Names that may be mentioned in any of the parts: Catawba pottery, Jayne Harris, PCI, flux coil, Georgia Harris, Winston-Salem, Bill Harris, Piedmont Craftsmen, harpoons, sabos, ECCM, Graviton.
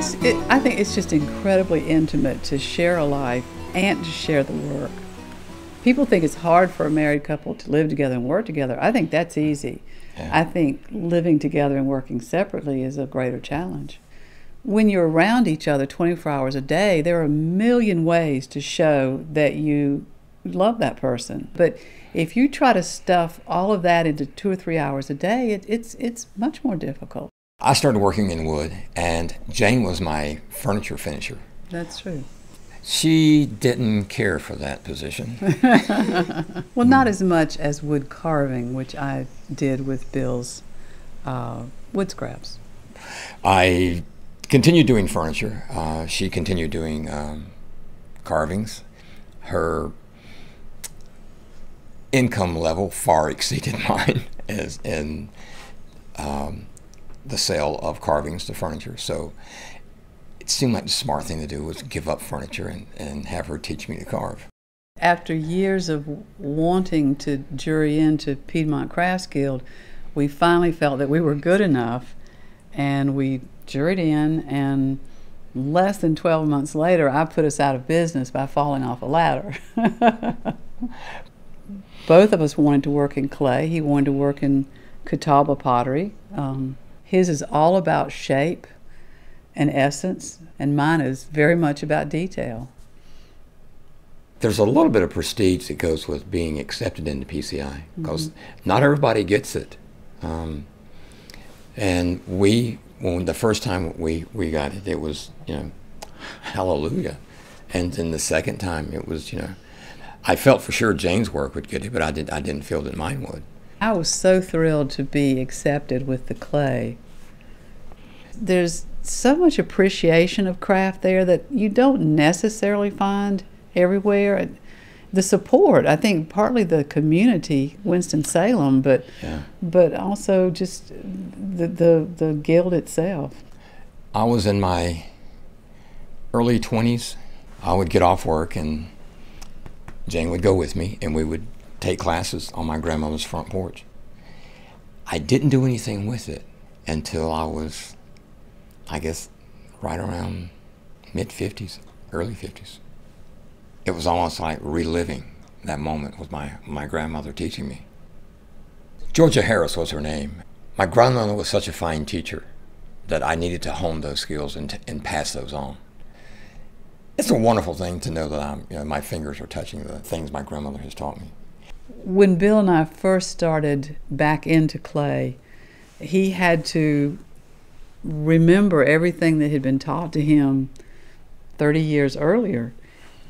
I think it's just incredibly intimate to share a life and to share the work. People think it's hard for a married couple to live together and work together. I think that's easy. Yeah. I think living together and working separately is a greater challenge. When you're around each other 24 hours a day, there are a million ways to show that you love that person. But if you try to stuff all of that into 2 or 3 hours a day, it's much more difficult. I started working in wood, and Jayne was my furniture finisher. That's true. She didn't care for that position. Well, not as much as wood carving, which I did with Bill's wood scraps. I continued doing furniture. She continued doing carvings. Her income level far exceeded mine as in the sale of carvings to furniture. So it seemed like the smart thing to do was give up furniture and have her teach me to carve. After years of wanting to jury into Piedmont Crafts Guild, we finally felt that we were good enough, and we juried in, and less than 12 months later, I put us out of business by falling off a ladder. Both of us wanted to work in clay. He wanted to work in Catawba pottery. His is all about shape and essence, and mine is very much about detail. There's a little bit of prestige that goes with being accepted into PCI, because not everybody gets it. And when the first time we got it, it was, you know, hallelujah. And then the second time, it was, you know, I felt for sure Jayne's work would get it, but I didn't feel that mine would. I was so thrilled to be accepted with the clay. There's so much appreciation of craft there that you don't necessarily find everywhere. The support, I think, partly the community, Winston-Salem, but also just the guild itself. I was in my early 20s. I would get off work, and Jayne would go with me, and we would take classes on my grandmother's front porch. I didn't do anything with it until I was, I guess, right around mid-50s, early 50s. It was almost like reliving that moment with my grandmother teaching me. Georgia Harris was her name. My grandmother was such a fine teacher that I needed to hone those skills and pass those on. It's a wonderful thing to know that my fingers are touching the things my grandmother has taught me. When Bill and I first started back into clay, he had to remember everything that had been taught to him 30 years earlier.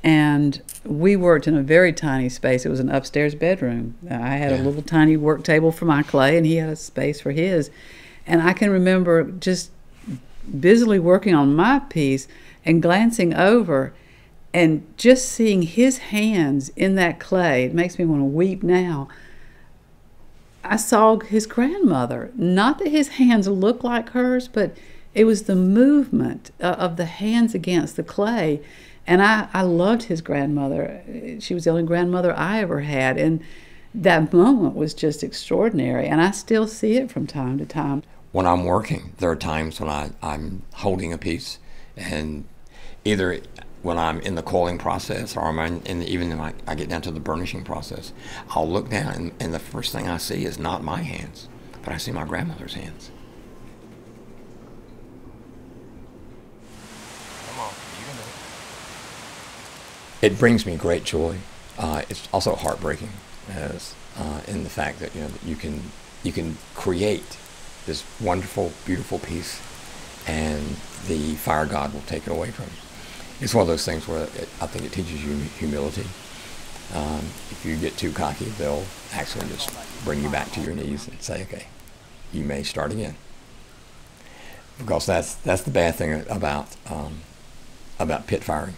And we worked in a very tiny space. It was an upstairs bedroom. I had a little tiny work table for my clay, and he had a space for his. And I can remember just busily working on my piece and glancing over and just seeing his hands in that clay. It makes me want to weep now. I saw his grandmother. Not that his hands looked like hers, but it was the movement of the hands against the clay. And I loved his grandmother. She was the only grandmother I ever had. And that moment was just extraordinary. And I still see it from time to time. When I'm working, there are times when I'm holding a piece, and either when I'm in the coiling process, or even when I get down to the burnishing process, I'll look down, and the first thing I see is not my hands, but I see my grandmother's hands. Come on, you can do it. It brings me great joy. It's also heartbreaking, in the fact that that you can create this wonderful, beautiful piece, and the fire god will take it away from you. It's one of those things where I think it teaches you humility. If you get too cocky, they'll actually just bring you back to your knees and say, okay, you may start again. Because that's the bad thing about pit firing.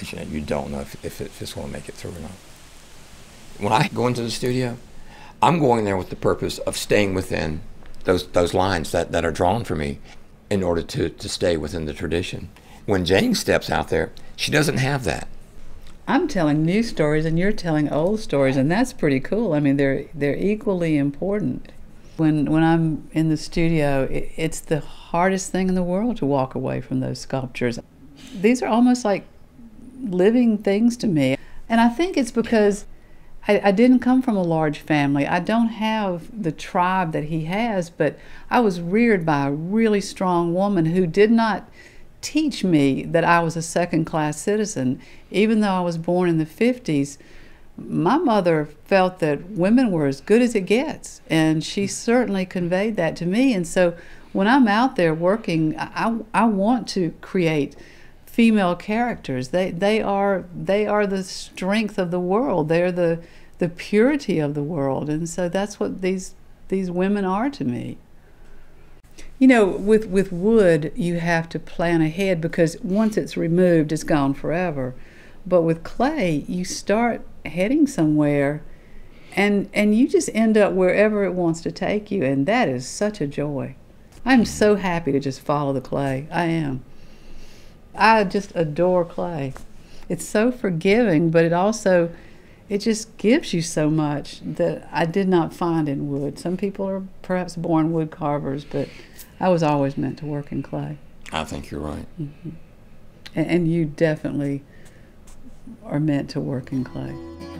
You don't know if it's going to make it through or not. When I go into the studio, I'm going there with the purpose of staying within those lines that are drawn for me in order to stay within the tradition. When Jayne steps out there, she doesn't have that. I'm telling new stories, and you're telling old stories, and that's pretty cool. I mean, they're equally important. When I'm in the studio, it's the hardest thing in the world to walk away from those sculptures. These are almost like living things to me. And I think it's because I didn't come from a large family. I don't have the tribe that he has, but I was reared by a really strong woman who did not teach me that I was a second-class citizen. Even though I was born in the 50s, my mother felt that women were as good as it gets, and she certainly conveyed that to me. And so when I'm out there working, I want to create female characters. They are the strength of the world. They're the purity of the world. And so that's what these women are to me. You know, with wood, you have to plan ahead, because once it's removed, it's gone forever. But with clay, you start heading somewhere, and you just end up wherever it wants to take you, and that is such a joy. I'm so happy to just follow the clay. I am. I just adore clay. It's so forgiving, but it just gives you so much that I did not find in wood. Some people are perhaps born wood carvers, but I was always meant to work in clay. I think you're right. Mm-hmm. And you definitely are meant to work in clay.